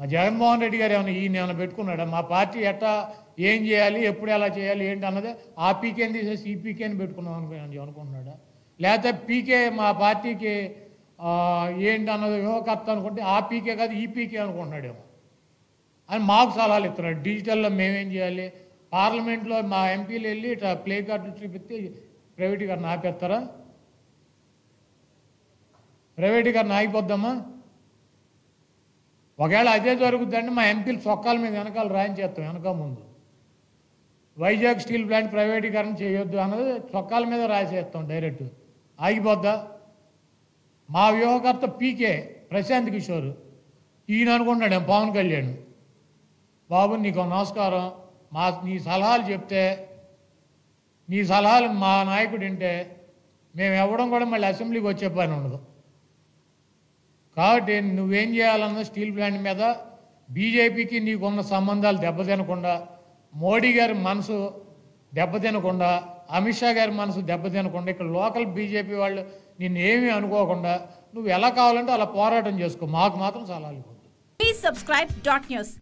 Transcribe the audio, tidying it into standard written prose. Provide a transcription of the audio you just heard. మా జగన్మోహన్ రెడ్డి గారు ఏమైనా ఈయన పెట్టుకున్నాడా మా పార్టీ ఎట్టా ఏం చేయాలి ఎప్పుడు ఎలా చేయాలి ఏంటి అన్నది ఆ పీకేని తీసేసి ఈ పీకేని పెట్టుకున్నాం అనుకున్నాడా లేకపోతే పీకే మా పార్టీకి ఏంటి అన్నది యువకర్త అనుకుంటే ఆ పీకే కాదు ఈ పీకే అనుకుంటున్నాడేమో అని మాకు సలహాలు ఇస్తున్నాడు. డిజిటల్లో మేమేం చేయాలి పార్లమెంట్లో మా ఎంపీలు వెళ్ళి ఇట్లా ప్లే కార్డులు చూపిస్తే ప్రైవేటీకరణ ఆపేస్తారా ప్రైవేటీకరణ ఆగిపోద్దామా ఒకవేళ అదే జరుగుతుందంటే మా ఎంపీలు చొక్కాల మీద వెనకాల రాయించేస్తాం వెనక ముందు వైజాగ్ స్టీల్ ప్లాంట్ ప్రైవేటీకరణ చేయొద్దు అన్నది చొక్కాల మీద రాసేస్తాం డైరెక్ట్ ఆగిపోద్దా మా వ్యూహకర్త పీకే ప్రశాంత్ కిషోర్ ఈయన అనుకుంటున్నాడు పవన్ కళ్యాణ్ బాబు నీకు నమస్కారం నీ సలహాలు చెప్తే నీ సలహాలు మా నాయకుడు వింటే మేము ఇవ్వడం కూడా మళ్ళీ అసెంబ్లీకి వచ్చే పని ఉండదు కాబట్టి నువ్వేం చేయాలన్న స్టీల్ ప్లాంట్ మీద బీజేపీకి నీకున్న సంబంధాలు దెబ్బతినకుండా మోడీ గారి మనసు దెబ్బతినకుండా అమిత్ షా గారి మనసు దెబ్బతినకుండా ఇక్కడ లోకల్ బీజేపీ వాళ్ళు నిన్నేమీ అనుకోకుండా నువ్వు ఎలా కావాలంటే అలా పోరాటం చేసుకో మాకు మాత్రం సలహాలు ఇవ్వద్దు.